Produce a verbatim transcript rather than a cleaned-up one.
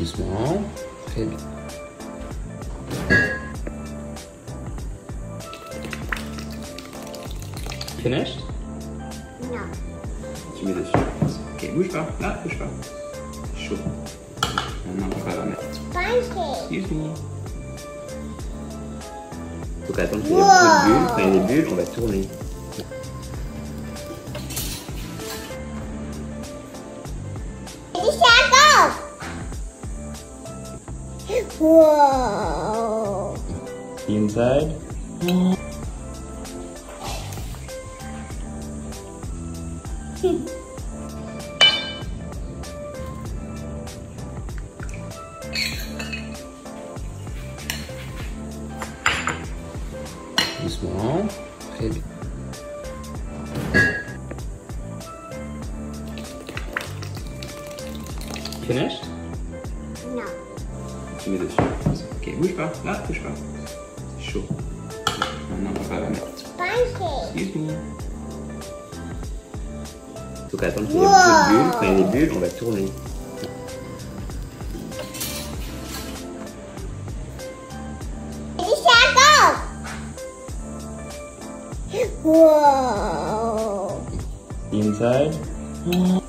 doucement. Très bien. Finished? Non. Tu mets dessus. Ok, bouge pas. Là, bouge pas. Chaud. Maintenant, on va la mettre. Pancake. Excuse me. Faut qu'attendre qu'il y ait beaucoup de bulles. Quand il y a des bulles, on va tourner. Whoa! Inside. Mm. Doucement. Très bien. Finished? No. Tu mets dessus. Ok, bouge pas. Là, bouge pas. C'est chaud. Maintenant, on va pas la mettre. Pancake. Excuse me. Il faut qu'attendre qu'il y ait beaucoup de bulles. Quand il y a des bulles, on va tourner. Wow. Inside.